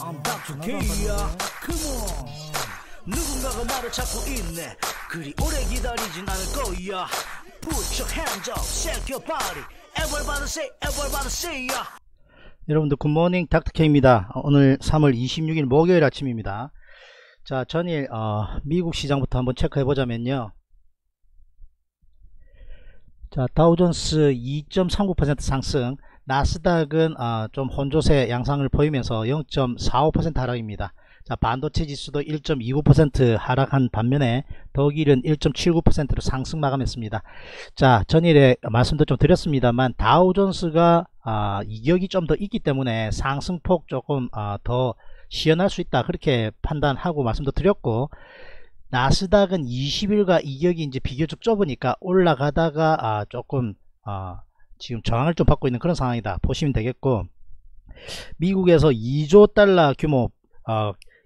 I'm back to Korea. Come on. 누군가가 나를 찾고 있네. 그리 오래 기다리진 않을 거야. Put your hands up, shake your body. Everybody say, everybody say ya. 여러분들 굿모닝 닥터K입니다. 오늘 3월 26일 목요일 아침입니다. 자, 전일 미국 시장부터 한번 체크해 보자면요. 자, 다우존스 2.39% 상승, 나스닥은 좀 혼조세 양상을 보이면서 0.45% 하락입니다. 자, 반도체 지수도 1.29% 하락한 반면에 독일은 1.79%로 상승 마감했습니다. 자, 전일에 말씀도 좀 드렸습니다만 다우존스가 이격이 좀 더 있기 때문에 상승폭 조금 더 시연할 수 있다, 그렇게 판단하고 말씀도 드렸고, 나스닥은 20일과 이격이 이제 비교적 좁으니까 올라가다가 조금 지금 저항을 좀 받고 있는 그런 상황이다 보시면 되겠고, 미국에서 2조 달러 규모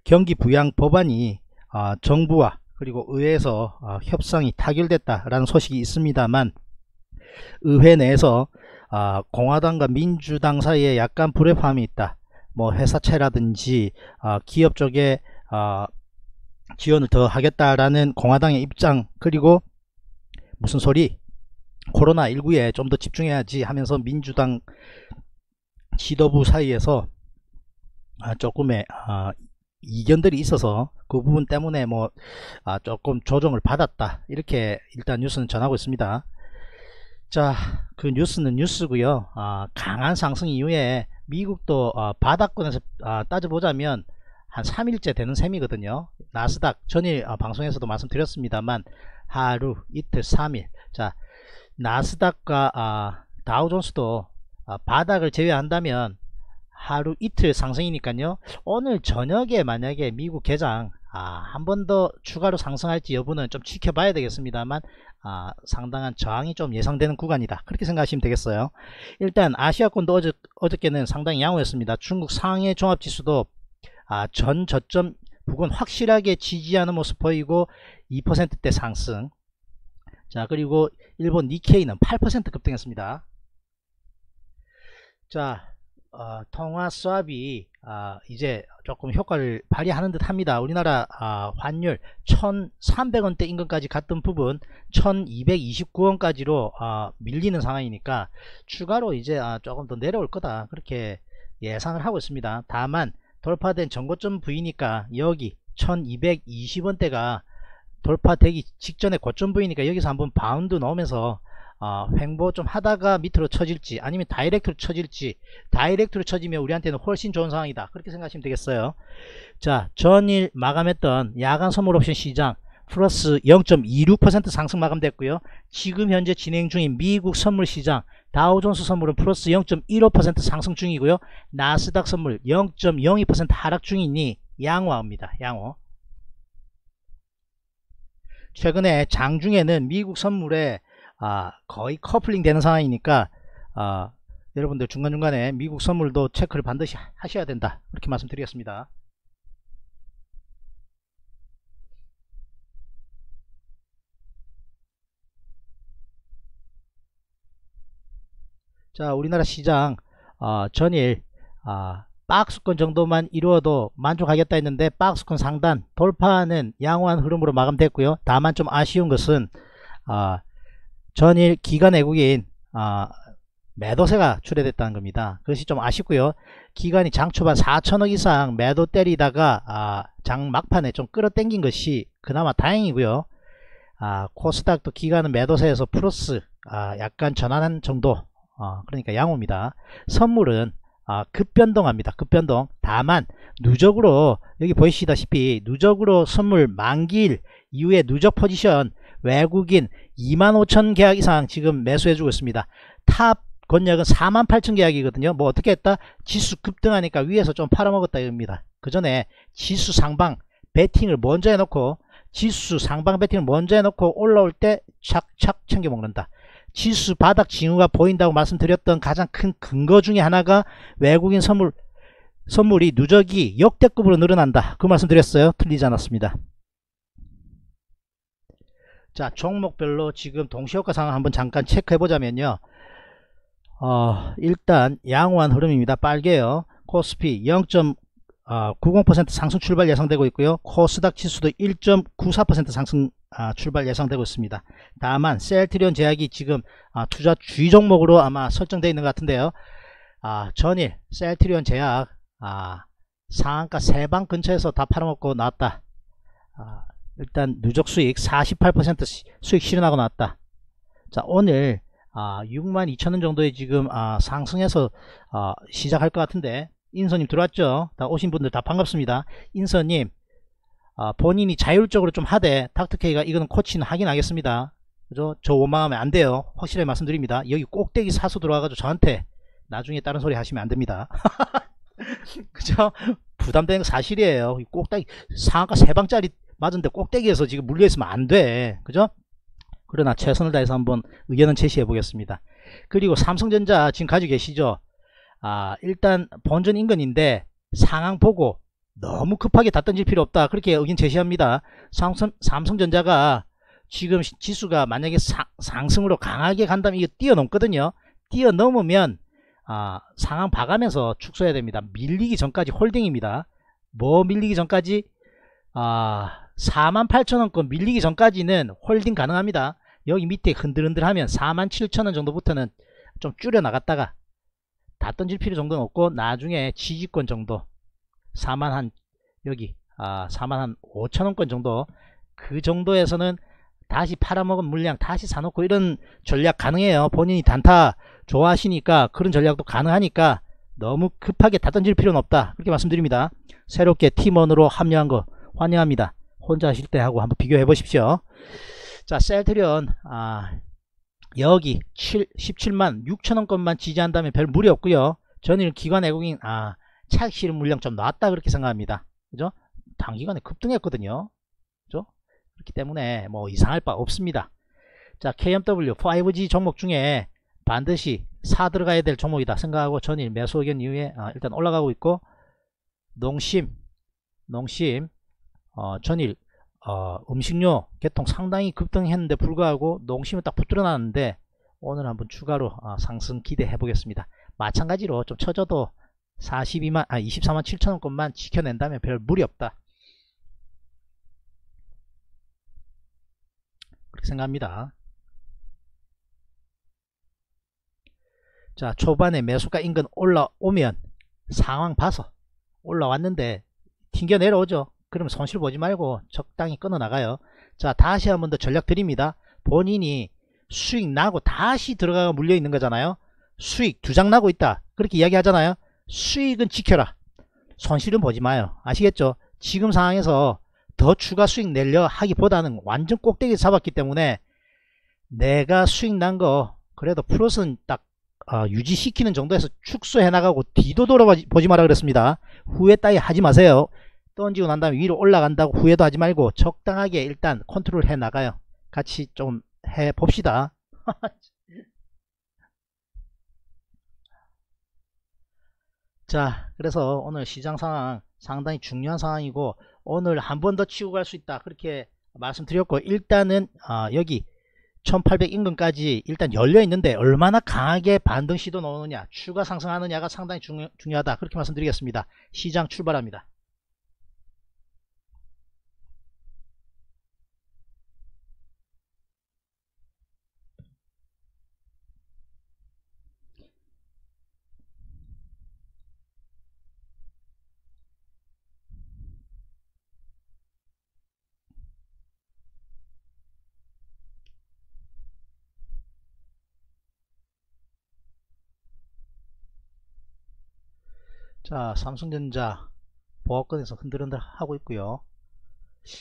경기 부양 법안이 정부와 그리고 의회에서 협상이 타결됐다라는 소식이 있습니다만, 의회 내에서 공화당과 민주당 사이에 약간 불협화음이 있다, 뭐 회사채라든지 기업 쪽에 지원을 더 하겠다라는 공화당의 입장, 그리고 무슨 소리, 코로나19에 좀 더 집중해야지 하면서 민주당 지도부 사이에서 조금의 이견들이 있어서 그 부분 때문에 뭐 조금 조정을 받았다, 이렇게 일단 뉴스는 전하고 있습니다. 자, 그 뉴스는 뉴스고요. 강한 상승 이후에 미국도 바닥권에서 따져보자면 한 3일째 되는 셈이거든요. 나스닥 전일 방송에서도 말씀드렸습니다만 하루 이틀 3일, 자, 나스닥과 다우존스도 바닥을 제외한다면 하루 이틀 상승이니까요, 오늘 저녁에 만약에 미국 개장 한 번 더 추가로 상승할지 여부는 좀 지켜봐야 되겠습니다만 상당한 저항이 좀 예상되는 구간이다, 그렇게 생각하시면 되겠어요. 일단 아시아권도 어저께는 상당히 양호했습니다. 중국 상해 종합지수도 전 저점 부근 확실하게 지지하는 모습 보이고 2%대 상승. 자, 그리고 일본 니케이는 8% 급등했습니다. 자, 통화 스왑이 이제 조금 효과를 발휘하는 듯 합니다. 우리나라 환율 1300원대 인근까지 갔던 부분 1229원까지로 밀리는 상황이니까 추가로 이제 조금 더 내려올 거다, 그렇게 예상을 하고 있습니다. 다만 돌파된 전고점 부위니까, 여기 1220원대가 돌파되기 직전에 고점 부위니까 여기서 한번 바운드 넣으면서 횡보 좀 하다가 밑으로 쳐질지 아니면 다이렉트로 쳐질지, 다이렉트로 쳐지면 우리한테는 훨씬 좋은 상황이다, 그렇게 생각하시면 되겠어요. 자, 전일 마감했던 야간 선물옵션 시장 플러스 0.26% 상승 마감됐고요. 지금 현재 진행 중인 미국 선물 시장 다우존스 선물은 플러스 0.15% 상승 중이고요. 나스닥 선물 0.02% 하락 중이니 양호합니다. 양호. 최근에 장중에는 미국 선물에 거의 커플링 되는 상황이니까 여러분들 중간중간에 미국 선물도 체크를 반드시 하셔야 된다, 그렇게 말씀드리겠습니다. 자, 우리나라 시장 전일 박스권 정도만 이루어도 만족하겠다 했는데 박스권 상단 돌파하는 양호한 흐름으로 마감됐고요. 다만 좀 아쉬운 것은 전일 기관 외국인 매도세가 출회됐다는 겁니다. 그것이 좀 아쉽고요. 기관이 장 초반 4천억 이상 매도 때리다가 장 막판에 좀 끌어당긴 것이 그나마 다행이고요. 코스닥도 기관은 매도세에서 플러스 약간 전환한 정도, 그러니까 양호입니다. 선물은 급변동합니다. 급변동. 다만 누적으로 여기 보이시다시피 누적으로 선물 만기일 이후에 누적 포지션 외국인 25,000 계약 이상 지금 매수해주고 있습니다. 탑 권역은 48,000 계약이거든요. 뭐 어떻게 했다? 지수 급등하니까 위에서 좀 팔아먹었다 이겁니다. 그 전에 지수 상방 배팅을 먼저 해놓고 올라올 때 착착 챙겨 먹는다. 지수 바닥 징후가 보인다고 말씀드렸던 가장 큰 근거 중에 하나가 외국인 선물이 누적이 역대급으로 늘어난다, 그 말씀드렸어요. 틀리지 않았습니다. 자, 종목별로 지금 동시효과 상황 한번 잠깐 체크해 보자면요, 일단 양호한 흐름입니다. 빨개요. 코스피 90% 상승 출발 예상되고 있고요. 코스닥 지수도 1.94% 상승 출발 예상되고 있습니다. 다만 셀트리온 제약이 지금 투자 주의 종목으로 아마 설정되어 있는 것 같은데요. 전일 셀트리온 제약 상한가 3방 근처에서 다 팔아먹고 나왔다. 일단 누적 수익 48% 수익 실현하고 나왔다. 자, 오늘 62,000원 정도에 지금 상승해서 시작할 것 같은데, 인서님 들어왔죠? 다 오신 분들 다 반갑습니다. 인서님, 본인이 자율적으로 좀 하되 닥터케이가 이거는 코치는 하긴 하겠습니다. 그죠? 저 원망하면 안 돼요. 확실하게 말씀드립니다. 여기 꼭대기 사서 들어와가지고 저한테 나중에 다른 소리 하시면 안 됩니다. 그죠? 부담되는 거 사실이에요. 꼭대기 상한가 3방짜리 맞은데 꼭대기에서 지금 물려있으면 안 돼. 그죠? 그러나 최선을 다해서 한번 의견은 제시해 보겠습니다. 그리고 삼성전자 지금 가지고 계시죠? 일단 본전 인근인데 상황 보고 너무 급하게 다 던질 필요 없다, 그렇게 의견 제시합니다. 삼성전자가 지금 지수가 만약에 상승으로 강하게 간다면 이거 뛰어넘거든요. 뛰어넘으면 상황 봐가면서 축소해야 됩니다. 밀리기 전까지 홀딩입니다. 뭐 밀리기 전까지? 48,000원권 밀리기 전까지는 홀딩 가능합니다. 여기 밑에 흔들흔들하면 47,000원 정도부터는 좀 줄여 나갔다가 다 던질 필요 정도는 없고, 나중에 지지권 정도 45,000원권 정도, 그 정도에서는 다시 팔아먹은 물량 다시 사놓고 이런 전략 가능해요. 본인이 단타 좋아하시니까 그런 전략도 가능하니까 너무 급하게 다 던질 필요는 없다, 그렇게 말씀드립니다. 새롭게 팀원으로 합류한 거 환영합니다. 혼자 하실 때 하고 한번 비교해 보십시오. 자, 셀트리온 여기 176,000원권만 지지한다면 별 무리 없고요. 전일 기관 외국인 차익 실현 물량 좀 나왔다, 그렇게 생각합니다. 그죠? 단기간에 급등했거든요. 그죠? 그렇기 때문에 뭐 이상할 바 없습니다. 자, KMW 5G 종목 중에 반드시 사 들어가야 될 종목이다 생각하고 전일 매수 의견 이후에 일단 올라가고 있고, 농심 전일 음식료 개통 상당히 급등했는데 불구하고 농심은 딱 붙들어 놨는데 오늘 한번 추가로 상승 기대해 보겠습니다. 마찬가지로 좀 쳐져도 247,000원권만 지켜낸다면 별 무리 없다, 그렇게 생각합니다. 자, 초반에 매수가 인근 올라오면 상황 봐서 올라왔는데 튕겨 내려오죠. 그럼 손실 보지 말고 적당히 끊어 나가요. 자, 다시 한 번 더 전략 드립니다. 본인이 수익 나고 다시 들어가가 물려 있는 거잖아요. 수익 두 장 나고 있다, 그렇게 이야기 하잖아요. 수익은 지켜라, 손실은 보지 마요. 아시겠죠? 지금 상황에서 더 추가 수익 내려 하기보다는 완전 꼭대기 잡았기 때문에 내가 수익 난 거 그래도 플러스는 딱 유지시키는 정도에서 축소해 나가고 뒤도 돌아보지 마라 그랬습니다. 후회 따위 하지 마세요. 던지고 난 다음에 위로 올라간다고 후회도 하지 말고 적당하게 일단 컨트롤 해 나가요. 같이 좀 해 봅시다. 자, 그래서 오늘 시장 상황 상당히 중요한 상황이고 오늘 한 번 더 치고 갈 수 있다, 그렇게 말씀드렸고, 일단은 여기 1800 인근까지 일단 열려 있는데 얼마나 강하게 반등 시도 넣느냐, 추가 상승하느냐가 상당히 중요하다, 그렇게 말씀드리겠습니다. 시장 출발합니다. 자, 삼성전자 보합권에서 흔들흔들 하고 있고요.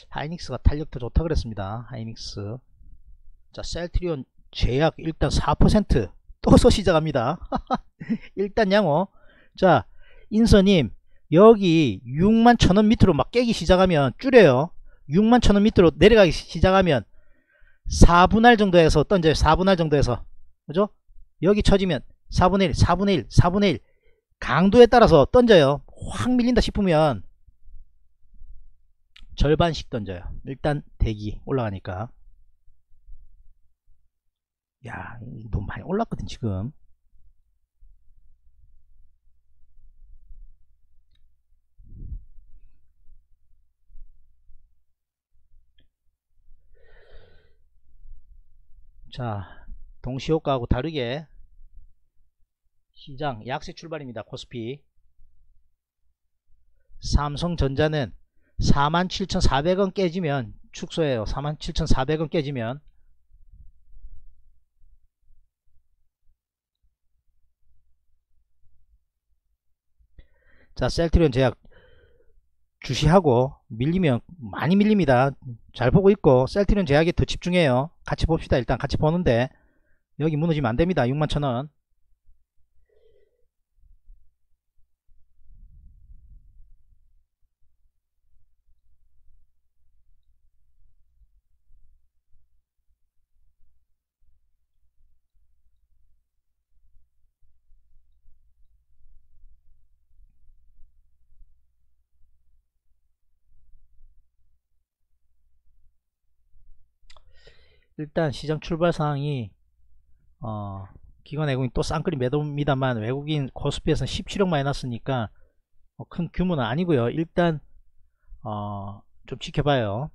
하이닉스가 탄력도 좋다 그랬습니다. 하이닉스. 자, 셀트리온 제약 일단 4% 또서 시작합니다. 일단 양호. 자, 인서님, 여기 61,000원 밑으로 막 깨기 시작하면 줄여요. 61,000원 밑으로 내려가기 시작하면 4분할 정도에서 던져요. 4분할 정도에서, 그죠? 여기 쳐지면 4분의 1 강도에 따라서 던져요. 확 밀린다 싶으면 절반씩 던져요. 일단 대기 올라가니까. 야, 너무 많이 올랐거든 지금. 자, 동시효과하고 다르게 시장 약세 출발입니다. 코스피 삼성전자는 47,400원 깨지면 축소해요. 47,400원 깨지면 자, 셀트리온 제약 주시하고 밀리면 많이 밀립니다. 잘 보고 있고 셀트리온 제약에 더 집중해요. 같이 봅시다. 일단 같이 보는데 여기 무너지면 안됩니다. 61,000원 일단 시장 출발 상황이 기관 외국인 또 쌍끌이 매도입니다만 외국인 코스피에서 17억 마이너스니까 큰 규모는 아니고요. 일단 좀 지켜봐요.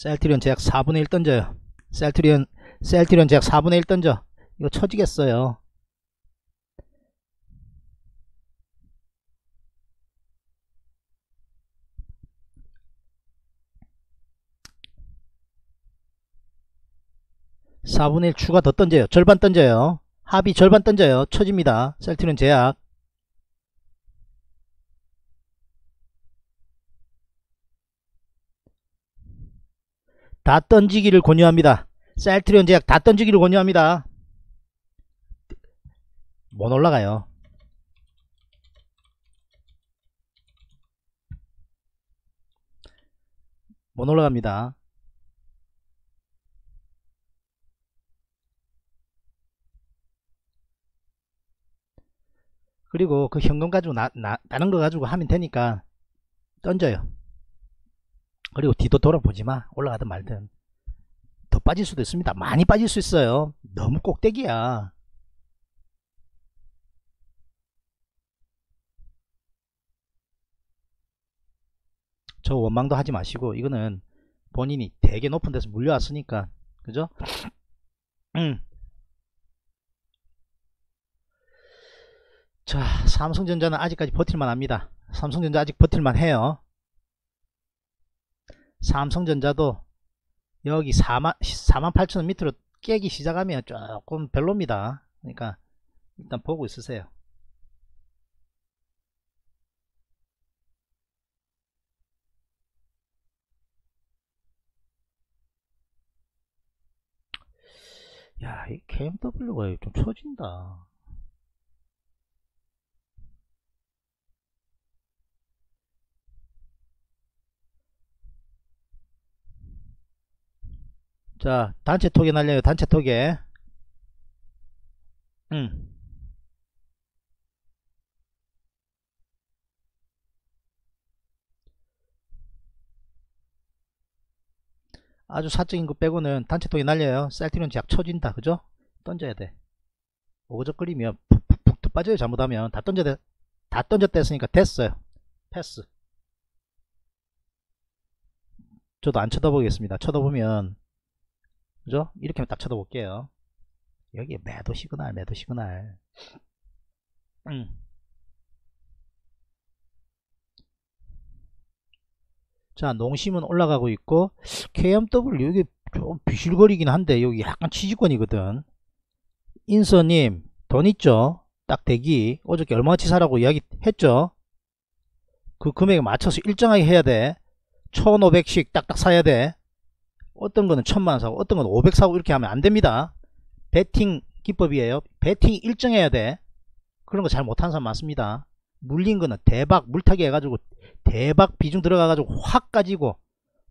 셀트리온 제약 4분의 1 던져요. 셀트리온 제약 4분의 1 던져. 이거 쳐지겠어요. 추가 더 던져요. 절반 던져요. 합이 절반 던져요. 쳐집니다. 셀트리온 제약. 다 던지기를 권유합니다. 셀트리온 제약 다 던지기를 권유합니다. 못 올라가요. 못 올라갑니다. 그리고 그 현금 가지고 다른 거 가지고 하면 되니까 던져요. 그리고 뒤도 돌아보지마. 올라가든 말든 더 빠질 수도 있습니다. 많이 빠질 수 있어요. 너무 꼭대기야. 저 원망도 하지 마시고 이거는 본인이 되게 높은 데서 물려왔으니까 그죠? 자, 삼성전자는 아직까지 버틸만 합니다. 삼성전자 아직 버틸만 해요. 삼성전자도 여기 48,000원 밑으로 깨기 시작하면 조금 별로입니다. 그러니까 일단 보고 있으세요. 야, 이 KMW가 좀 처진다. 자, 단체 톡에 날려요. 단체 톡에 아주 사적인 거 빼고는 단체 톡에 날려요. 셀트리온 제약 쳐진다. 그죠? 던져야 돼. 오그적거리면 푹푹 빠져요. 잘못하면 다 던졌다 했으니까 됐어요. 패스. 저도 안 쳐다보겠습니다. 쳐다보면 그죠? 이렇게 딱 쳐다볼게요. 여기 매도 시그널, 매도 시그널. 자, 농심은 올라가고 있고, KMW 여기 좀 비실거리긴 한데, 여기 약간 취지권이거든. 인서님, 돈 있죠? 딱 대기. 어저께 얼마치 사라고 이야기 했죠? 그 금액에 맞춰서 일정하게 해야 돼. 1,500씩 딱딱 사야 돼. 어떤 거는 1,000만 원 사고 어떤 거는 500 사고 이렇게 하면 안 됩니다. 배팅 기법이에요. 배팅 일정해야 돼. 그런 거 잘 못하는 사람 많습니다. 물린 거는 대박 물타기 해가지고 대박 비중 들어가가지고 확 가지고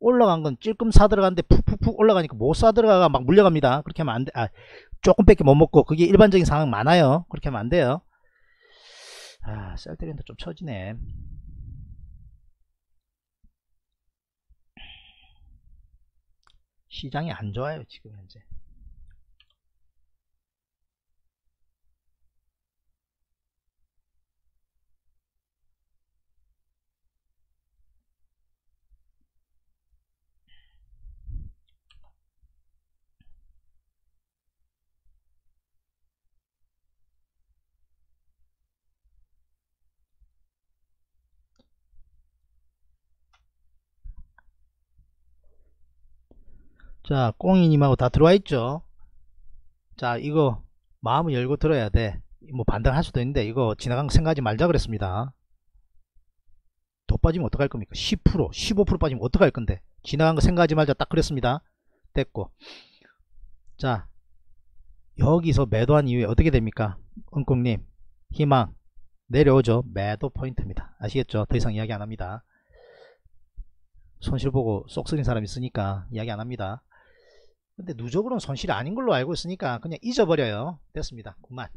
올라간 건 찔끔 사 들어가는데 푹푹푹 올라가니까 못 사 들어가가 막 물려갑니다. 그렇게 하면 안 돼. 아, 조금 밖에 못 먹고 그게 일반적인 상황 많아요. 그렇게 하면 안 돼요. 아, 셀트리온도 좀 처지네. 시장이 안 좋아요. 지금 현재 자, 꽁이님하고 다 들어와 있죠. 자, 이거 마음을 열고 들어야 돼. 뭐 반등할 수도 있는데 이거 지나간 거 생각하지 말자 그랬습니다. 더 빠지면 어떡할 겁니까? 10% 15% 빠지면 어떡할 건데 지나간 거 생각하지 말자 딱 그랬습니다. 됐고, 자 여기서 매도한 이후에 어떻게 됩니까? 은꽁님 희망 내려오죠. 매도 포인트입니다. 아시겠죠? 더 이상 이야기 안합니다. 손실보고 쏙 쓰린 사람 있으니까 이야기 안합니다. 근데 누적으로는 손실이 아닌 걸로 알고 있으니까 그냥 잊어버려요. 됐습니다. 그만.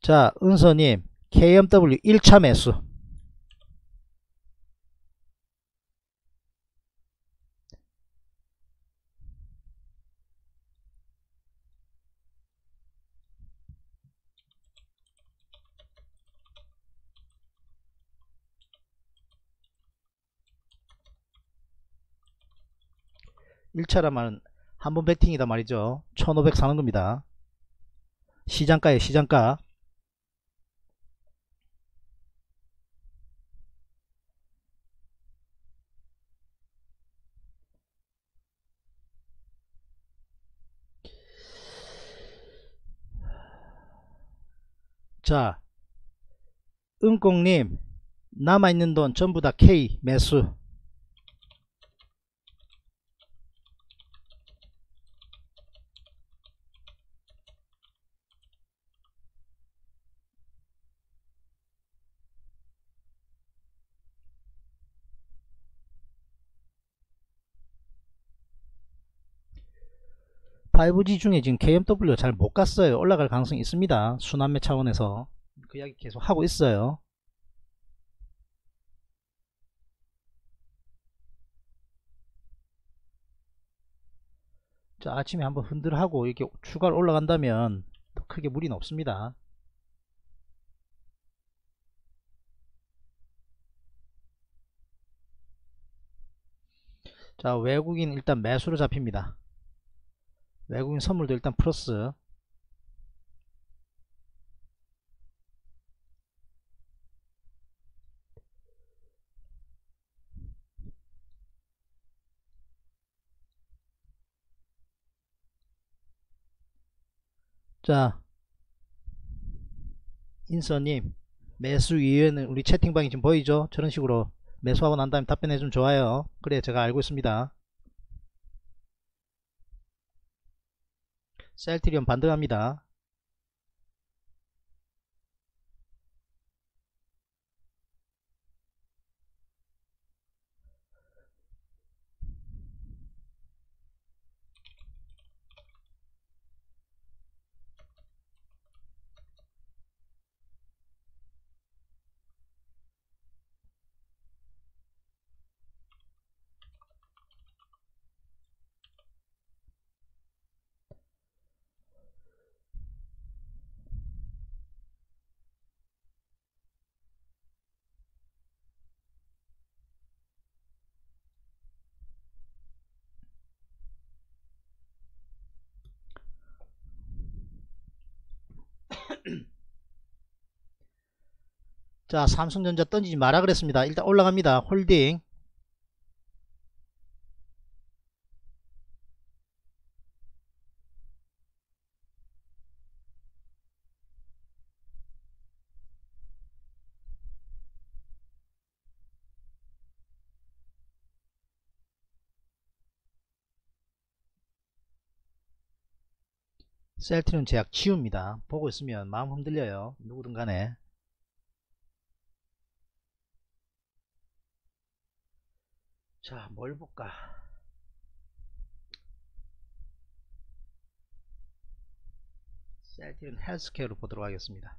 자, 은서님 KMW 1차 매수. 일차란 말은 한 번 베팅이다 말이죠. 1500 사는 겁니다. 시장가에 시장가. 자, 은꽁님 남아있는 돈 전부 다 K 매수. IVG 중에 지금 KMW 잘 못 갔어요. 올라갈 가능성이 있습니다. 순환매 차원에서 그 이야기 계속 하고 있어요. 자, 아침에 한번 흔들하고 이렇게 추가로 올라간다면 또 크게 무리는 없습니다. 자, 외국인 일단 매수로 잡힙니다. 외국인 선물도 일단 플러스. 자, 인서님 매수 이외에는 우리 채팅방이 지금 보이죠? 저런 식으로 매수하고 난 다음에 답변해 주면 좋아요. 그래, 제가 알고 있습니다. 셀트리온 반등합니다. 자, 삼성전자 던지지 마라 그랬습니다. 일단 올라갑니다. 홀딩. 셀트리온 제약 치웁니다. 보고 있으면 마음 흔들려요. 누구든 간에. 자, 뭘 볼까? 셀트리온 헬스케어로 보도록 하겠습니다.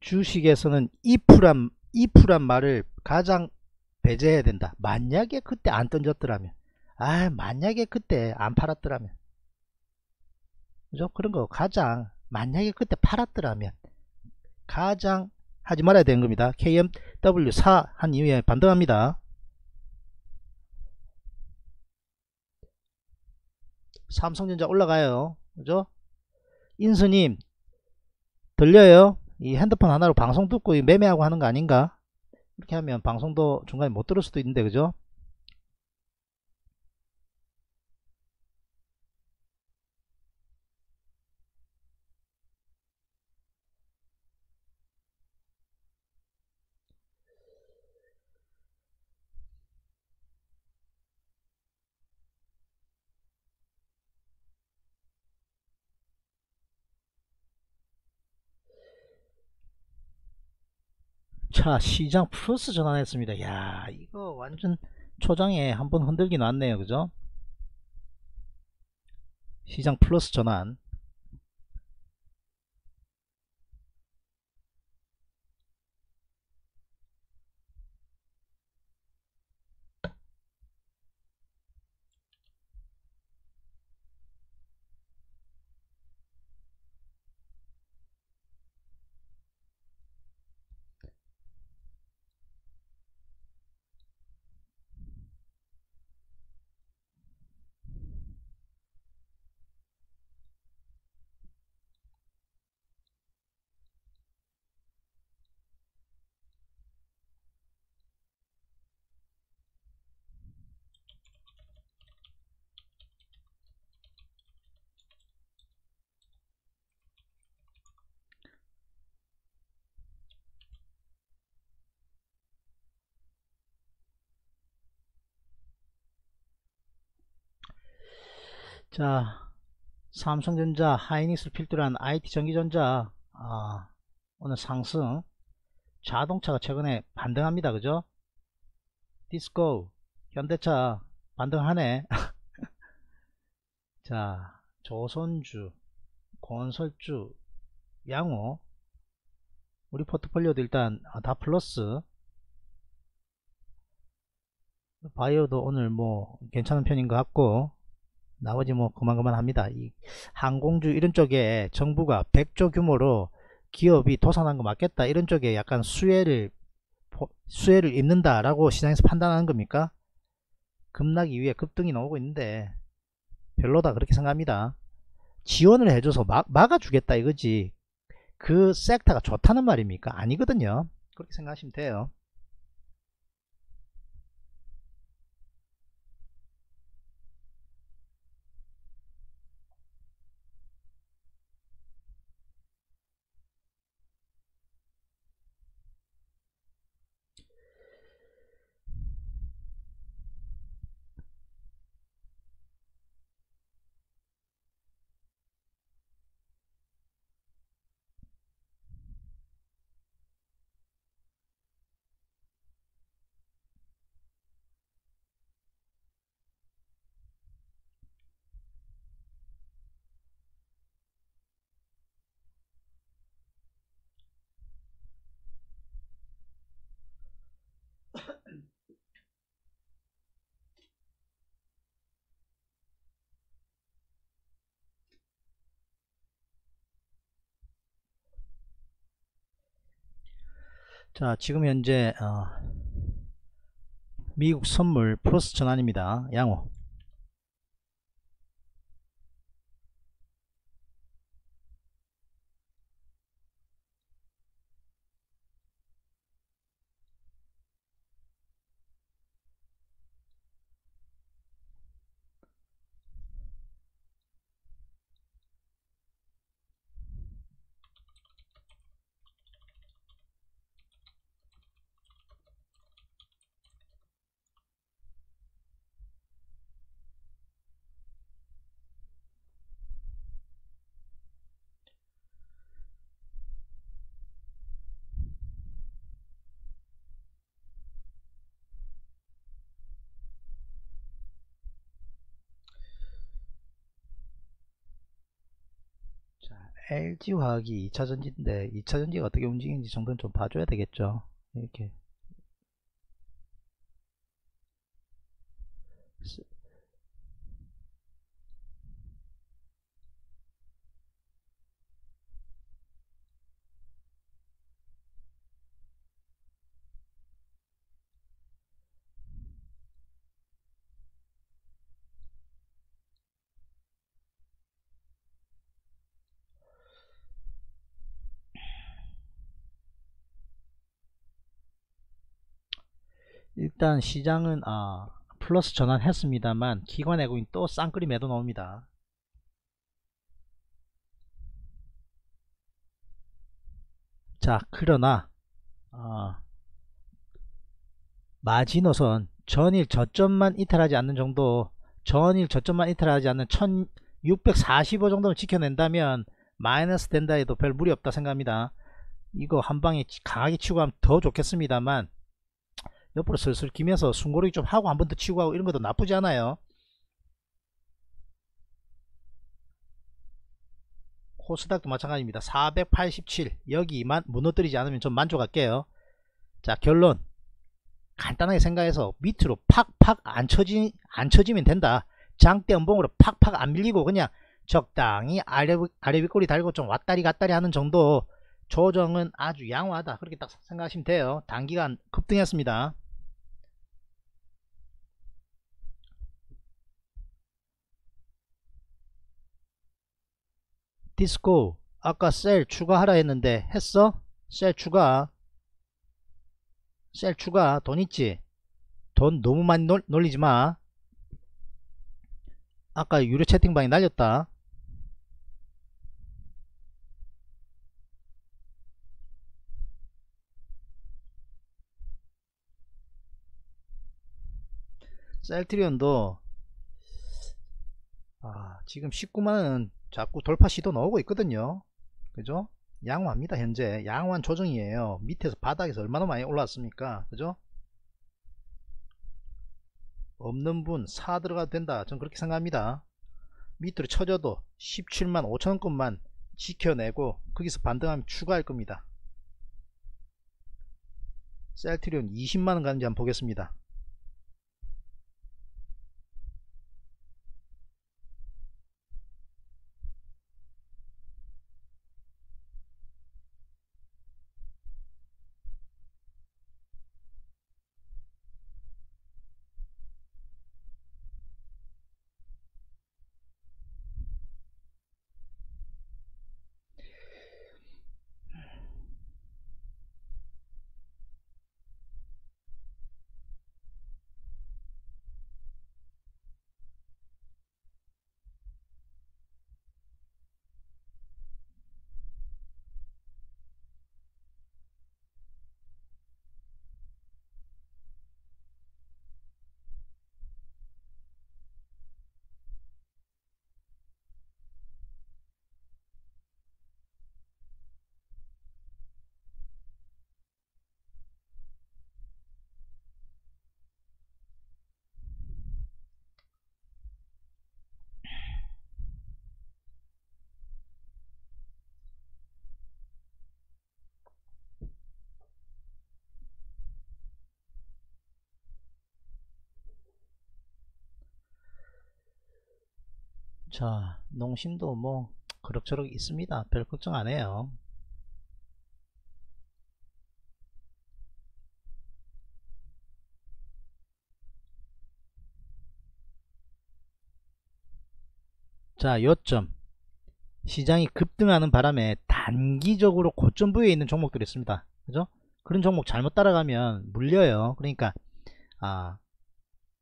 주식에서는 if란 말을 가장 배제해야 된다. 만약에 그때 안 던졌더라면. 아, 만약에 그때 안 팔았더라면, 그죠? 그런 거 가장, 만약에 그때 팔았더라면 가장 하지 말아야 되는 겁니다. KMW 4 한 이후에 반등합니다. 삼성전자 올라가요. 그죠? 인수님 들려요? 이 핸드폰 하나로 방송 듣고 매매하고 하는 거 아닌가? 이렇게 하면 방송도 중간에 못 들을 수도 있는데, 그죠? 자, 시장 플러스 전환했습니다. 야, 이거 완전 초장에 한번 흔들기 났네요. 그죠? 시장 플러스 전환. 자, 삼성전자, 하이닉스를 필두로 한 IT전기전자, 오늘 상승. 자동차가 최근에 반등합니다. 그죠? 디스코, 현대차 반등하네. 자, 조선주, 건설주, 양호. 우리 포트폴리오도 일단 다 플러스. 바이오도 오늘 뭐 괜찮은 편인 것 같고, 나머지 뭐 그만 합니다. 이 항공주 이런 쪽에 정부가 100조 규모로 기업이 도산한 거 맞겠다, 이런 쪽에 약간 수혜를 입는다 라고 시장에서 판단하는 겁니까? 급락이 위에 급등이 나오고 있는데 별로다 그렇게 생각합니다. 지원을 해줘서 막아주겠다 이거지, 그 섹터가 좋다는 말입니까? 아니거든요. 그렇게 생각하시면 돼요. 자, 지금 현재 미국 선물 플러스 전환입니다. 양호. LG화학이 2차전지인데 2차전지가 어떻게 움직이는지 정도는 좀 봐줘야 되겠죠. 이렇게 일단 시장은 플러스 전환했습니다만 기관 외국인 또 쌍끌이 매도 나옵니다. 자, 그러나 마지노선 전일 저점만 이탈하지 않는 정도, 전일 저점만 이탈하지 않는 1645 정도를 지켜낸다면 마이너스 된다 해도 별 무리 없다 생각합니다. 이거 한방에 강하게 치고 하면 더 좋겠습니다만 옆으로 슬슬 기면서 숨고르기 좀 하고 한 번 더 치고 하고 이런 것도 나쁘지 않아요. 코스닥도 마찬가지입니다. 487 여기만 무너뜨리지 않으면 좀 만족할게요. 자, 결론 간단하게 생각해서 밑으로 팍팍 안 쳐지면 된다. 장대 음봉으로 팍팍 안 밀리고 그냥 적당히 아래 윗꼬리 달고 좀 왔다리 갔다리 하는 정도. 조정은 아주 양호하다 그렇게 딱 생각하시면 돼요. 단기간 급등했습니다. 디스코 아까 셀 추가하라 했는데 했어? 셀 추가 돈 있지? 돈 너무 많이 놀리지마. 아까 유료 채팅방에 날렸다. 셀트리온도 지금 19만원 자꾸 돌파 시도 나오고 있거든요. 그죠? 양호합니다. 현재 양호한 조정이에요. 밑에서 바닥에서 얼마나 많이 올라왔습니까? 그죠? 없는 분 사 들어가도 된다. 전 그렇게 생각합니다. 밑으로 쳐져도 17만 5천원권만 지켜내고 거기서 반등하면 추가할 겁니다. 셀트리온 20만원 가는지 한번 보겠습니다. 자, 농심도 뭐 그럭저럭 있습니다. 별 걱정 안해요. 자, 요점 시장이 급등하는 바람에 단기적으로 고점 부위에 있는 종목들이 있습니다. 그죠? 그런 종목 잘못 따라가면 물려요. 그러니까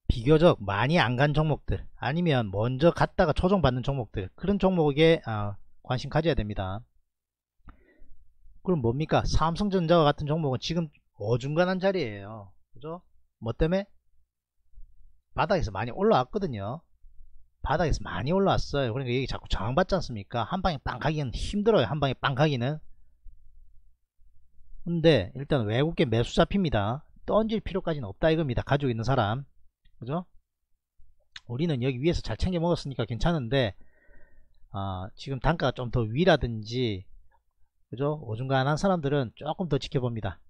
비교적 많이 안 간 종목들 아니면 먼저 갔다가 조정받는 종목들, 그런 종목에 관심 가져야 됩니다. 그럼 뭡니까? 삼성전자와 같은 종목은 지금 어중간한 자리에요. 그죠? 뭐 때문에? 바닥에서 많이 올라왔거든요. 바닥에서 많이 올라왔어요. 그러니까 여기 자꾸 저항받지 않습니까? 한방에 빵 가기는 힘들어요. 한방에 빵 가기는. 근데 일단 외국계 매수 잡힙니다. 던질 필요까지는 없다 이겁니다. 가지고 있는 사람. 그죠? 우리는 여기 위에서 잘 챙겨 먹었으니까 괜찮은데 지금 단가가 좀 더 위라든지, 그죠? 어중간한 사람들은 조금 더 지켜봅니다.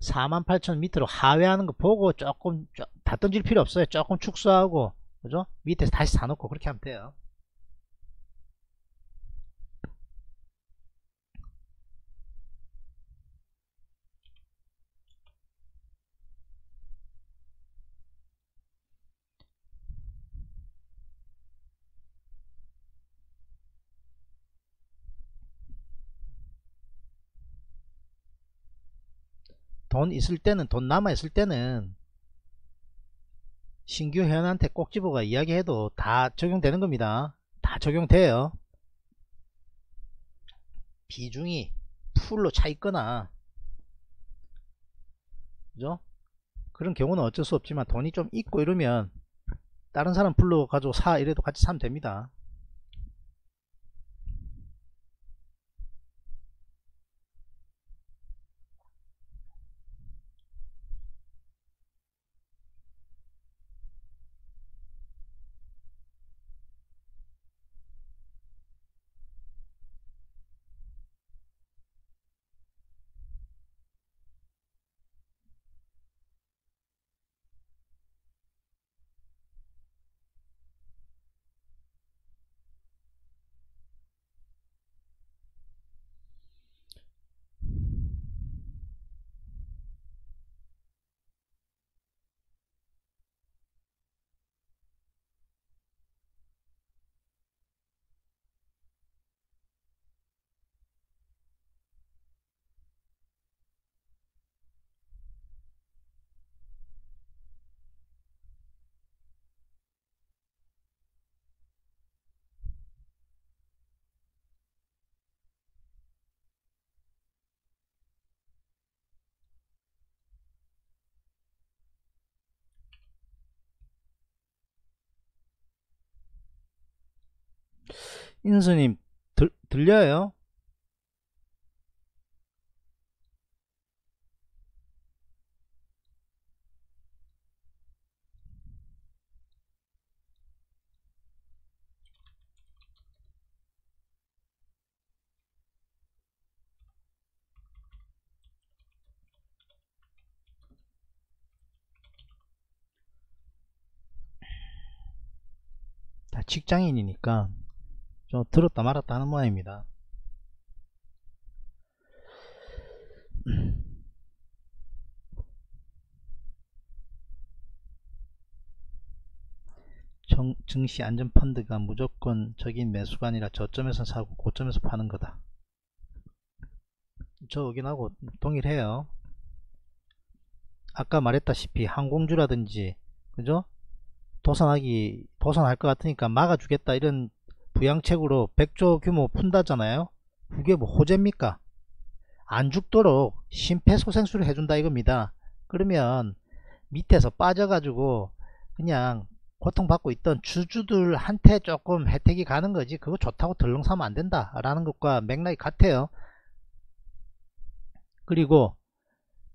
48,000 밑으로 하회하는 거 보고 조금 다 던질 필요 없어요. 조금 축소하고, 그죠? 밑에서 다시 사놓고 그렇게 하면 돼요. 돈 있을 때는, 돈 남아 있을 때는 신규회원한테 꼭 집어가 이야기해도 다 적용되는 겁니다. 다 적용돼요. 비중이 풀로 차 있거나, 그죠? 그런 경우는 어쩔 수 없지만 돈이 좀 있고 이러면 다른 사람 불러가지고 사 이래도 같이 사면 됩니다. 인수님 들려요? 다 직장인이니까 들었다 말았다 하는 모양입니다. 증시 안전펀드가 무조건 적인 매수가 아니라 저점에서 사고 고점에서 파는 거다. 저 의견하고 동일해요. 아까 말했다시피 항공주라든지, 그죠? 도산할 것 같으니까 막아주겠다 이런 부양책으로 100조 규모 푼다잖아요. 그게 뭐 호재입니까? 안 죽도록 심폐소생술을 해준다 이겁니다. 그러면 밑에서 빠져가지고 그냥 고통받고 있던 주주들한테 조금 혜택이 가는 거지, 그거 좋다고 덜렁사면 안 된다 라는 것과 맥락이 같아요. 그리고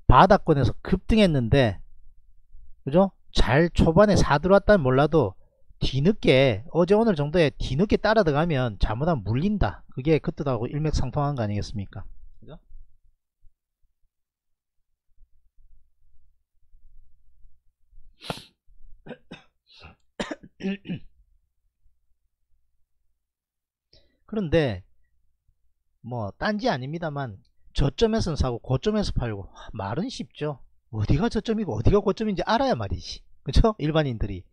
바닥권에서 급등했는데, 그죠? 잘 초반에 사들어왔다면 몰라도 뒤늦게, 어제 오늘 정도에 뒤늦게 따라 들어가면 잘못하면 물린다. 그게 그 뜻하고 일맥상통한 거 아니겠습니까? 그죠? 그런데 뭐 딴지 아닙니다만 저점에서는 사고 고점에서 팔고, 말은 쉽죠. 어디가 저점이고 어디가 고점인지 알아야 말이지, 그죠? 일반인들이,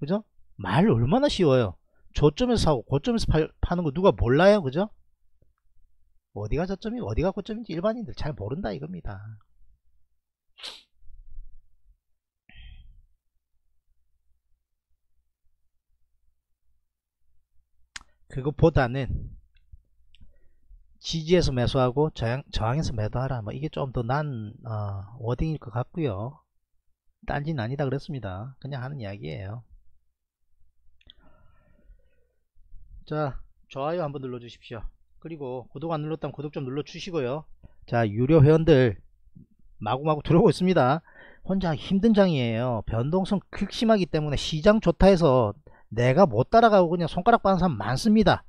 그죠? 말 얼마나 쉬워요. 저점에서 사고 고점에서 파는 거 누가 몰라요, 그죠? 어디가 저점이고 어디가 고점인지 일반인들 잘 모른다 이겁니다. 그것보다는 지지에서 매수하고 저항에서 매도하라, 뭐 이게 좀 더 난 워딩일 것 같고요. 딴지는 아니다 그랬습니다. 그냥 하는 이야기예요. 자, 좋아요 한번 눌러 주십시오. 그리고 구독 안 눌렀다면 구독 좀 눌러 주시고요. 자, 유료 회원들 마구마구 들어오고 있습니다. 혼자 힘든 장이에요. 변동성 극심하기 때문에 시장 좋다 해서 내가 못 따라가고 그냥 손가락 빠는 사람 많습니다.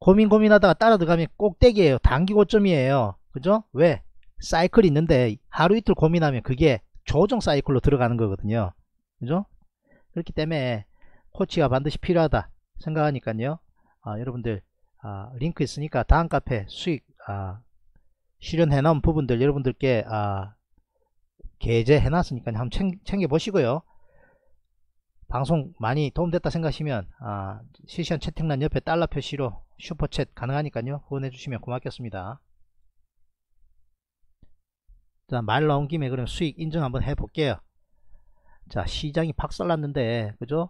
고민하다가 따라 들어가면 꼭대기예요. 단기 고점이에요. 그죠? 왜? 사이클이 있는데 하루 이틀 고민하면 그게 조정 사이클로 들어가는 거거든요. 그죠? 그렇기 때문에 코치가 반드시 필요하다 생각하니까요. 여러분들, 링크 있으니까 다음 카페 수익 실현해 놓은 부분들 여러분들께 게재해 놨으니까 한번 챙겨 보시고요. 방송 많이 도움됐다 생각하시면 실시간 채팅란 옆에 달러 표시로 슈퍼챗 가능하니까요. 후원해 주시면 고맙겠습니다. 자, 말 나온 김에 그럼 수익 인증 한번 해볼게요. 자, 시장이 박살났는데, 그죠?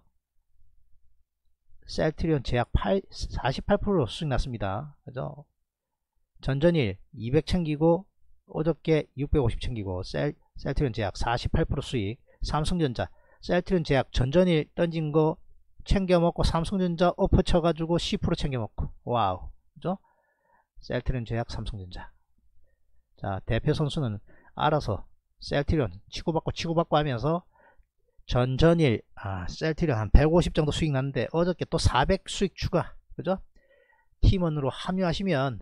셀트리온 제약 48% 수익 났습니다. 그죠? 전전일 200 챙기고, 어저께 650 챙기고, 셀트리온 제약 48% 수익. 삼성전자 셀트리온 제약 전전일 던진거 챙겨먹고, 삼성전자 오퍼 쳐가지고 10% 챙겨먹고, 와우. 그죠? 셀트리온 제약, 삼성전자. 자, 대표 선수는 알아서 셀트리온 치고받고 하면서 전전일 셀트리온 한 150 정도 수익 났는데, 어저께 또 400 수익 추가. 그죠? 팀원으로 합류하시면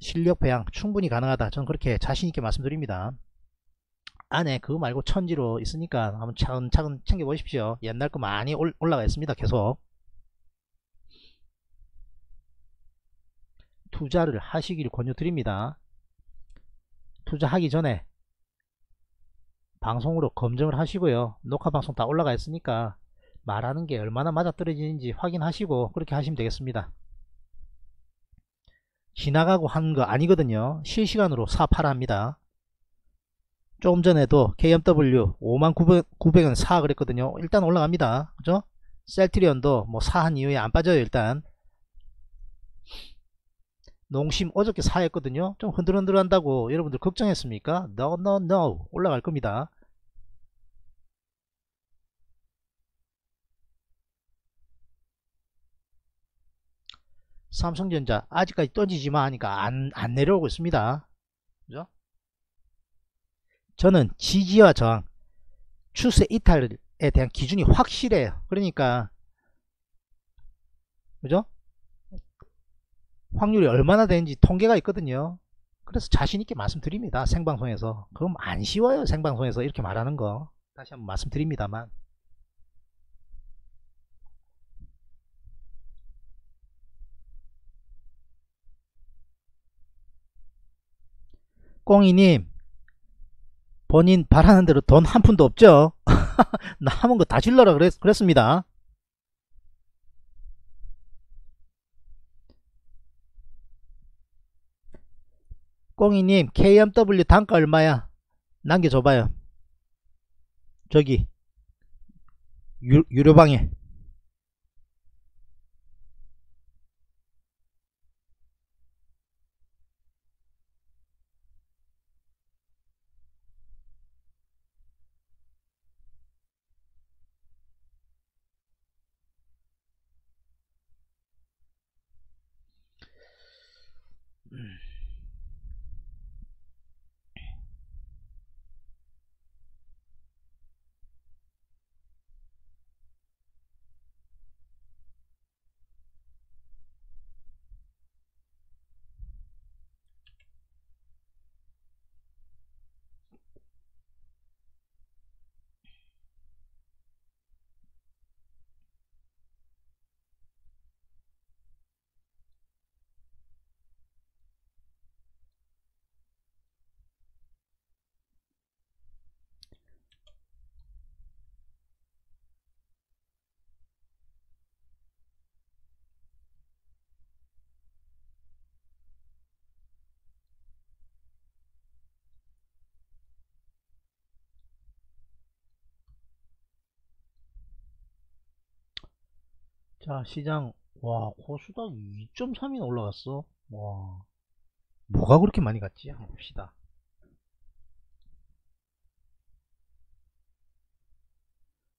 실력 배양 충분히 가능하다. 저는 그렇게 자신있게 말씀드립니다. 안에 그거 말고 천지로 있으니까 한번 차근차근 챙겨보십시오. 옛날 거 많이 올라가 있습니다. 계속 투자를 하시기를 권유드립니다. 투자하기 전에 방송으로 검증을 하시고요, 녹화방송 다 올라가 있으니까 말하는 게 얼마나 맞아떨어지는지 확인하시고 그렇게 하시면 되겠습니다. 지나가고 하는 거 아니거든요. 실시간으로 사파라 합니다. 조금 전에도 KMW 59,900원 사 그랬거든요. 일단 올라갑니다. 그죠? 셀트리온도 뭐 사한 이후에 안 빠져요. 일단 농심 어저께 사했거든요. 좀 흔들흔들 한다고 여러분들 걱정했습니까? No. 올라갈 겁니다. 삼성전자 아직까지 던지지마 하니까 안 내려오고 있습니다. 그죠? 저는 지지와 저항, 추세 이탈에 대한 기준이 확실해요. 그러니까 그죠? 확률이 얼마나 되는지 통계가 있거든요. 그래서 자신있게 말씀드립니다. 생방송에서. 그럼 안 쉬워요. 생방송에서 이렇게 말하는 거. 다시 한번 말씀드립니다만. 꽁이님, 본인 바라는 대로 돈 한 푼도 없죠? 남은 거 다 질러라 그랬습니다. 꽁이님, KMW 단가 얼마야? 남겨줘봐요. 저기 유료방에 자, 시장, 와, 고수당 2.3이나 올라갔어. 와, 뭐가 그렇게 많이 갔지? 한번 봅시다.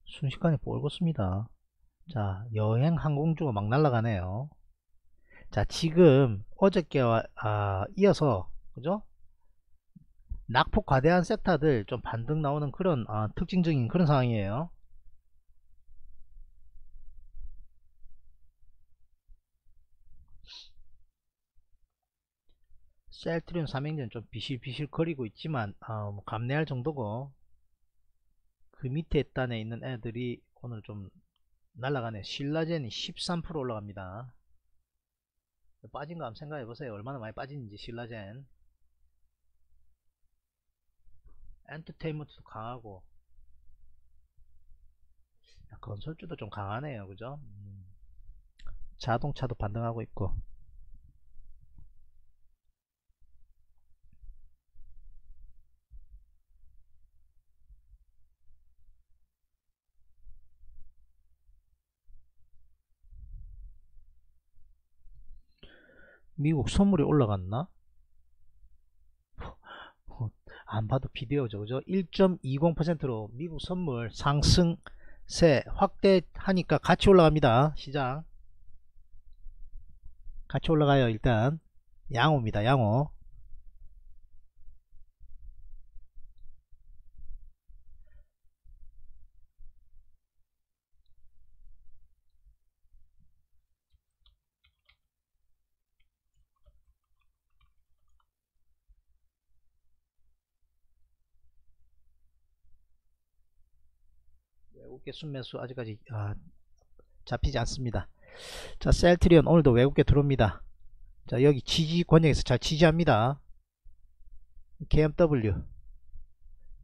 순식간에 뻘겋습니다. 자, 여행 항공주가 막 날아가네요. 자, 지금 어저께와 이어서, 그죠? 낙폭 과대한 섹터들 좀 반등 나오는 그런 특징적인 그런 상황이에요. 셀트리온 삼행전 좀 비실비실 거리고 있지만 뭐 감내할 정도고, 그 밑에 단에 있는 애들이 오늘 좀 날아가네. 신라젠이 13% 올라갑니다. 빠진 거 한번 생각해 보세요. 얼마나 많이 빠지는지. 신라젠 엔터테인먼트도 강하고 건설주도 좀 강하네요. 그죠? 자동차도 반등하고 있고. 미국 선물이 올라갔나? 안 봐도 비디오죠, 그죠? 1.20%로 미국 선물 상승세 확대하니까 같이 올라갑니다. 시장 같이 올라가요. 일단 양호입니다. 양호. 외국계 순매수 아직까지 잡히지 않습니다. 자, 셀트리온 오늘도 외국계 들어옵니다. 자, 여기 지지 권역에서 잘 지지합니다. KMW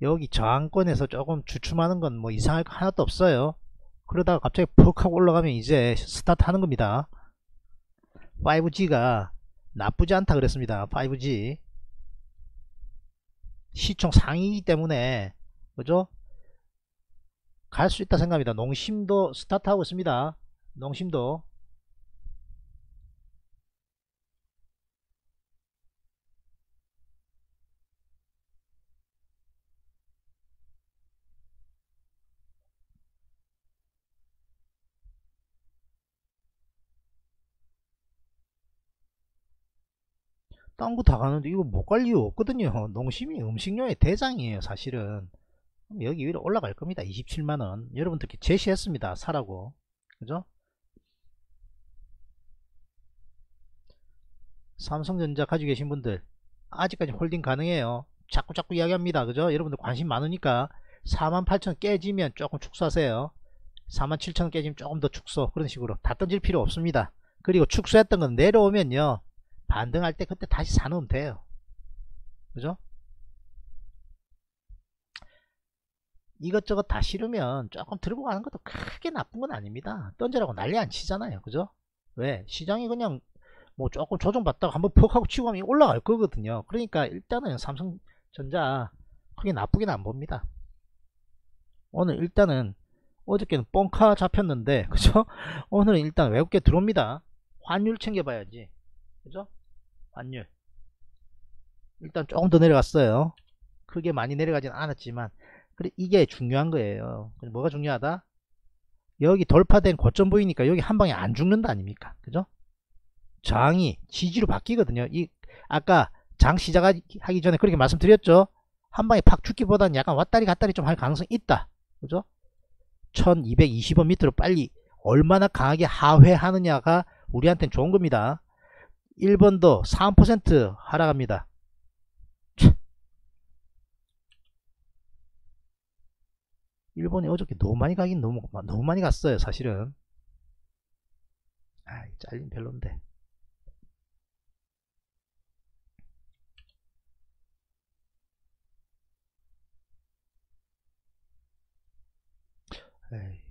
여기 저항권에서 조금 주춤하는 건 뭐 이상할 거 하나도 없어요. 그러다가 갑자기 푹 하고 올라가면 이제 스타트 하는 겁니다. 5G가 나쁘지 않다 그랬습니다. 5G 시총 상위이기 때문에, 그죠? 갈 수 있다 생각합니다. 농심도 스타트하고 있습니다. 농심도 딴 거 다 가는데 이거 못 갈 이유 없거든요. 농심이 음식료의 대장이에요, 사실은. 여기 위로 올라갈 겁니다. 27만원 여러분들께 제시했습니다. 사라고, 그죠? 삼성전자 가지고 계신 분들 아직까지 홀딩 가능해요. 자꾸 이야기합니다, 그죠? 여러분들 관심 많으니까. 48,000 깨지면 조금 축소하세요. 47,000 깨지면 조금 더 축소. 그런 식으로 다 던질 필요 없습니다. 그리고 축소했던 건 내려오면요, 반등할 때 그때 다시 사놓으면 돼요, 그죠? 이것저것 다 싫으면 조금 들고 가는 것도 크게 나쁜 건 아닙니다. 던지라고 난리 안 치잖아요, 그죠? 왜? 시장이 그냥 뭐 조금 조정받다가 한번 퍽 하고 치고 가면 올라갈 거거든요. 그러니까 일단은 삼성전자 크게 나쁘긴 안 봅니다. 오늘 일단은 어저께는 뻥카 잡혔는데, 그죠? 오늘은 일단 외국계 들어옵니다. 환율 챙겨봐야지, 그죠? 환율 일단 조금 더 내려갔어요. 크게 많이 내려가진 않았지만, 그래, 이게 중요한 거예요. 뭐가 중요하다? 여기 돌파된 고점 보이니까 여기 한 방에 안 죽는다 아닙니까, 그죠? 저항이 지지로 바뀌거든요. 이 아까 장 시작하기 전에 그렇게 말씀드렸죠. 한 방에 팍 죽기보다는 약간 왔다리 갔다리 좀 할 가능성이 있다, 그죠? 1220원 밑으로 빨리 얼마나 강하게 하회하느냐가 우리한테는 좋은 겁니다. 1번도 3% 하락합니다. 일본이 어저께 너무 많이 가긴 너무 많이 갔어요, 사실은. 아, 잘린 별론데. 에이.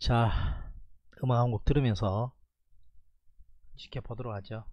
자, 음악 한 곡 들으면서 지켜보도록 하죠.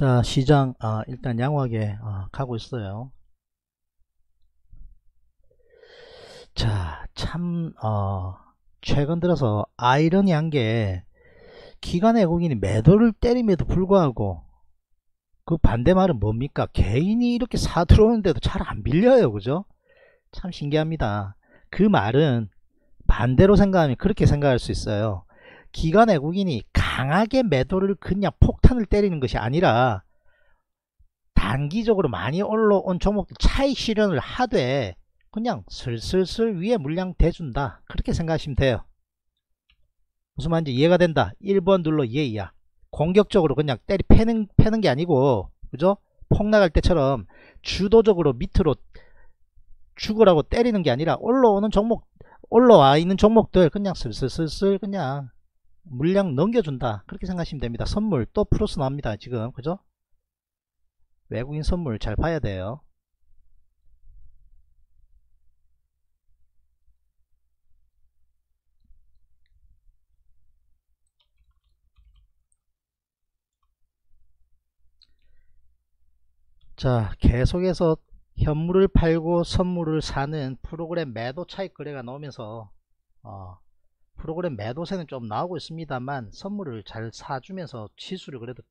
자, 시장 일단 양호하게 가고 있어요. 자, 참 최근 들어서 아이러니한 게 기관 외국인이 매도를 때림에도 불구하고 그 반대말은 뭡니까? 개인이 이렇게 사 들어오는데도 잘 안 빌려요. 그죠? 참 신기합니다. 그 말은 반대로 생각하면 그렇게 생각할 수 있어요. 기관 외국인이 강하게 매도를 그냥 폭탄을 때리는 것이 아니라 단기적으로 많이 올라온 종목들 차익 실현을 하되 그냥 슬슬슬 위에 물량 대준다, 그렇게 생각하시면 돼요. 무슨 말인지 이해가 된다. 1번 눌러 이해야. 공격적으로 그냥 때리 패는 게 아니고, 그죠? 폭 나갈 때처럼 주도적으로 밑으로 죽으라고 때리는 게 아니라 올라오는 종목, 올라와 있는 종목들 그냥 슬슬슬슬 그냥 물량 넘겨준다, 그렇게 생각하시면 됩니다. 선물 또 플러스 나옵니다 지금. 그죠? 외국인 선물 잘 봐야 돼요. 자, 계속해서 현물을 팔고 선물을 사는 프로그램 매도 차익 거래가 나오면서 프로그램 매도세는 좀 나오고 있습니다만, 선물을 잘 사주면서 지수를 그래도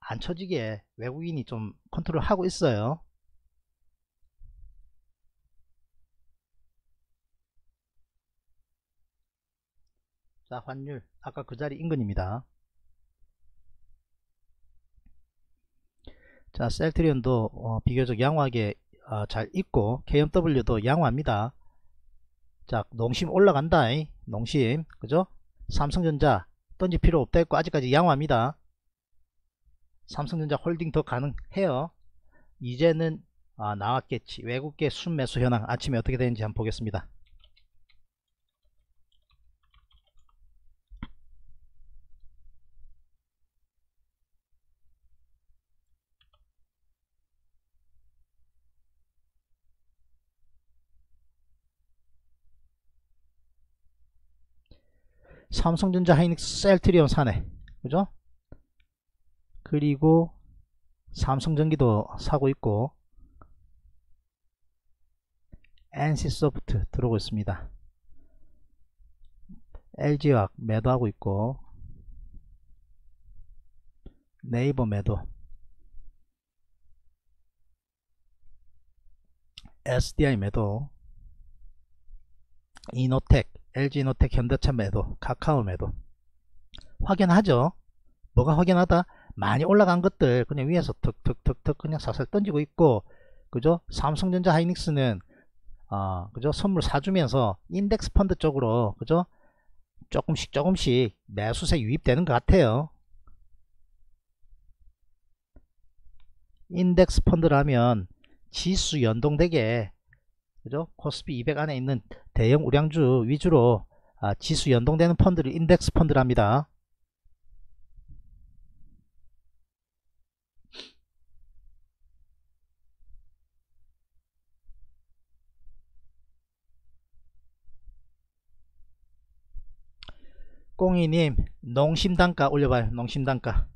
안 쳐지게 외국인이 좀 컨트롤 하고 있어요. 자, 환율 아까 그 자리 인근입니다. 자, 셀트리온도 비교적 양호하게 잘 있고, KMW도 양호합니다. 자, 농심 올라간다. 농심, 그죠? 삼성전자 던질 필요 없다 했고 아직까지 양호합니다. 삼성전자 홀딩 더 가능해요. 이제는 나왔겠지. 외국계 순매수 현황 아침에 어떻게 되는지 한번 보겠습니다. 삼성전자, 하이닉스, 셀트리온 사네. 그죠? 그리고 삼성전기도 사고 있고, NC소프트 들어오고 있습니다. LG화학 매도하고 있고, 네이버 매도, SDI 매도, 이노텍, LG노텍, 현대차 매도, 카카오 매도. 확연하죠? 뭐가 확연하다? 많이 올라간 것들 그냥 위에서 툭툭툭툭 그냥 사살 던지고 있고, 그죠? 삼성전자, 하이닉스는 그죠? 선물 사주면서 인덱스 펀드 쪽으로, 그죠? 조금씩 매수세 유입되는 것 같아요. 인덱스 펀드라면 지수 연동되게, 그죠? 코스피 200 안에 있는 대형 우량주 위주로 지수 연동되는 펀드를 인덱스 펀드랍니다. 꽁이님, 농심단가 올려봐요. 농심단가.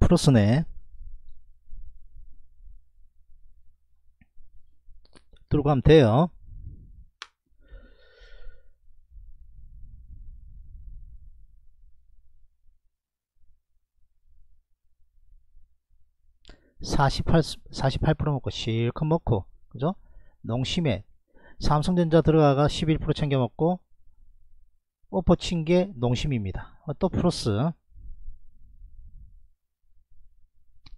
플러스네. 들고 가면 돼요. 48% 먹고 실컷 먹고, 그죠? 농심에 삼성전자 들어가가 11% 챙겨 먹고 오퍼 친 게 농심입니다. 또 플러스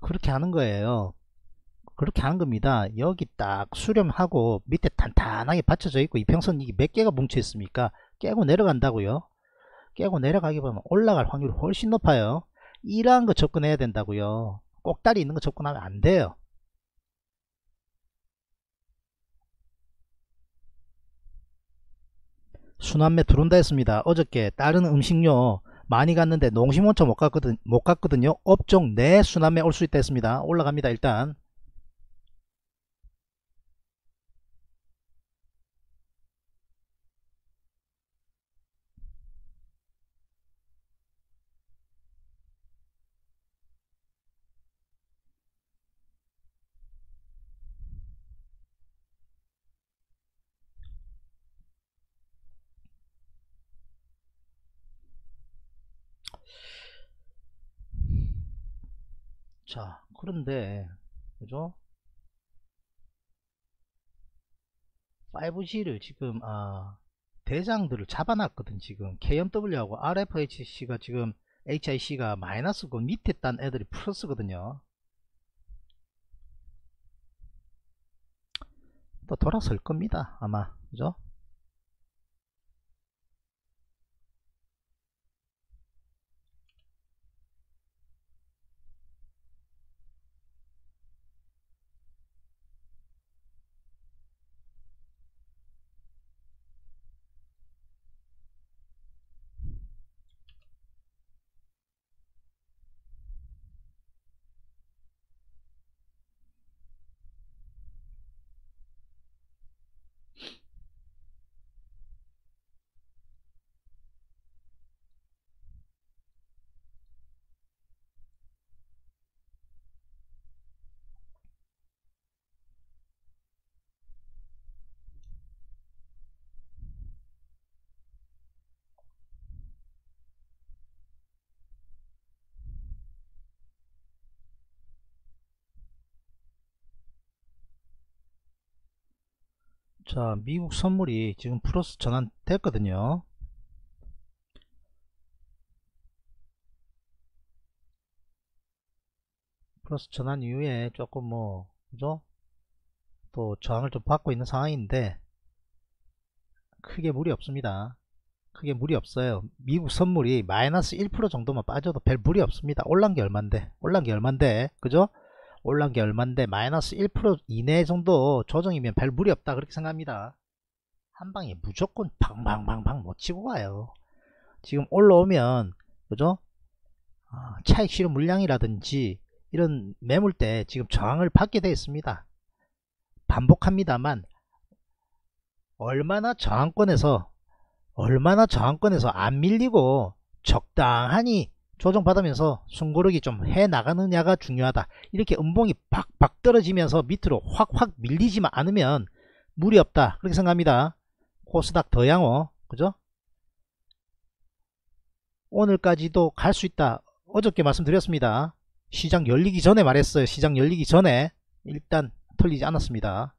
그렇게 하는 거예요. 그렇게 하는 겁니다. 여기 딱 수렴하고 밑에 탄탄하게 받쳐져 있고, 이평선 이게 몇 개가 뭉쳐 있습니까? 깨고 내려간다고요. 깨고 내려가기 보면 올라갈 확률이 훨씬 높아요. 이러한 거 접근해야 된다고요. 꼭다리 있는 거 접근하면 안 돼요. 순환매 들어온다 했습니다. 어저께 다른 음식료 많이 갔는데 농심원초 못 갔거든요. 업종 내 순환매 올 수 있다 했습니다. 올라갑니다. 일단 자, 그런데 그죠? 5G를 지금 대장들을 잡아놨거든. 지금 KMW하고 RFHC가 지금 HIC가 마이너스고 밑에 딴 애들이 플러스거든요. 또 돌아설 겁니다 아마, 그죠? 자, 미국 선물이 지금 플러스 전환 됐거든요. 플러스 전환 이후에 조금 뭐, 그죠? 또 저항을 좀 받고 있는 상황인데, 크게 무리 없습니다. 크게 무리 없어요. 미국 선물이 마이너스 1% 정도만 빠져도 별 무리 없습니다. 올란 게 얼만데, 그죠? 올란 게 얼만데 마이너스 1% 이내 정도 조정이면 별 무리 없다 그렇게 생각합니다. 한 방에 무조건 방방방방 못 치고 가요. 지금 올라오면 그죠? 차익 실현 물량이라든지 이런 매물대 지금 저항을 받게 되어 있습니다. 반복합니다만 얼마나 저항권에서 안 밀리고 적당하니 조정받으면서 숨고르기 좀 해나가느냐가 중요하다. 이렇게 음봉이 박박 떨어지면서 밑으로 확확 밀리지만 않으면 무리 없다 그렇게 생각합니다. 코스닥 더 양호, 그죠? 오늘까지도 갈 수 있다. 어저께 말씀드렸습니다. 시장 열리기 전에 말했어요. 시장 열리기 전에 일단 털리지 않았습니다.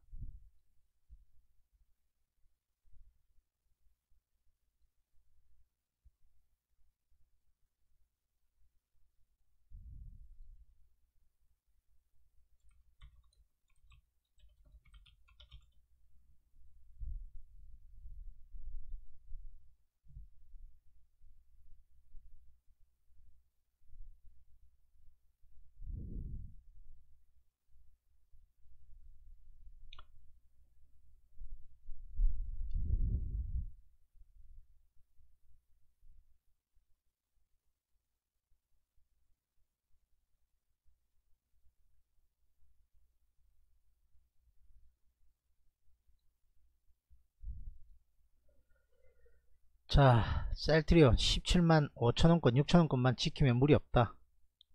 자, 셀트리온 175,000원권 6,000원권만 지키면 무리 없다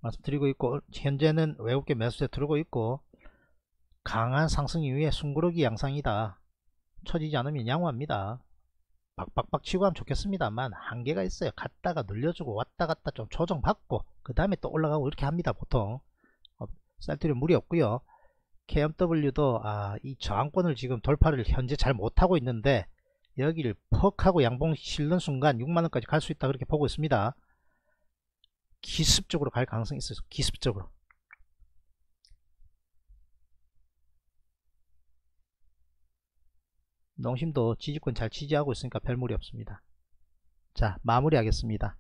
말씀드리고 있고, 현재는 외국계 매수세 들어오고 있고 강한 상승 이후에 숨고르기 양상이다. 쳐지지 않으면 양호합니다. 박박박 치고 하면 좋겠습니다만 한계가 있어요. 갔다가 늘려주고 왔다 갔다 좀 조정받고 그 다음에 또 올라가고 이렇게 합니다. 보통 셀트리온 무리 없고요. KMW도 이 저항권을 지금 돌파를 현재 잘 못하고 있는데 여기를 퍽 하고 양봉 실는 순간 6만원까지 갈 수 있다, 그렇게 보고 있습니다. 기습적으로 갈 가능성이 있어요. 기습적으로. 농심도 지지권 잘 지지하고 있으니까 별 무리 없습니다. 자, 마무리 하겠습니다.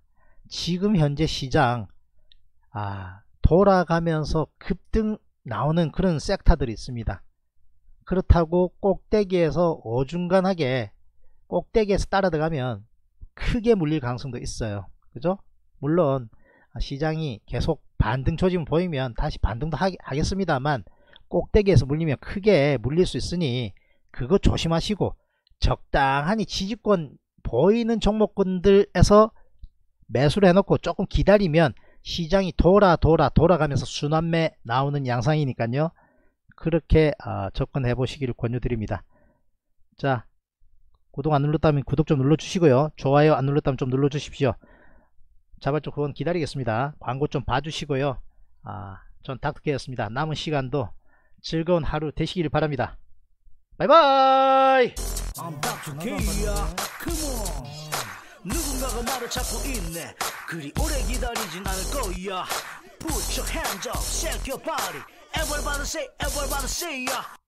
지금 현재 시장 돌아가면서 급등 나오는 그런 섹터들이 있습니다. 그렇다고 꼭대기에서 어중간하게 꼭대기에서 따라 들어가면 크게 물릴 가능성도 있어요. 그죠? 물론 시장이 계속 반등 조짐 보이면 다시 반등도 하겠습니다만 꼭대기에서 물리면 크게 물릴 수 있으니 그거 조심하시고 적당히 지지권 보이는 종목군들에서 매수를 해놓고 조금 기다리면 시장이 돌아가면서 순환매 나오는 양상이니까요. 그렇게 접근해 보시기를 권유드립니다. 자, 구독 안 눌렀다면 구독 좀 눌러주시고요. 좋아요 안 눌렀다면 좀 눌러주십시오. 자발적 후원 기다리겠습니다. 광고 좀 봐주시고요. 전 닥터케였습니다. 남은 시간도 즐거운 하루 되시기를 바랍니다. 바이바이. 누군가가 나를 찾고 있네. 그리 오래 기다리진 않을 거야. Put your hands up, shake your body. Everybody say, everybody say, yeah.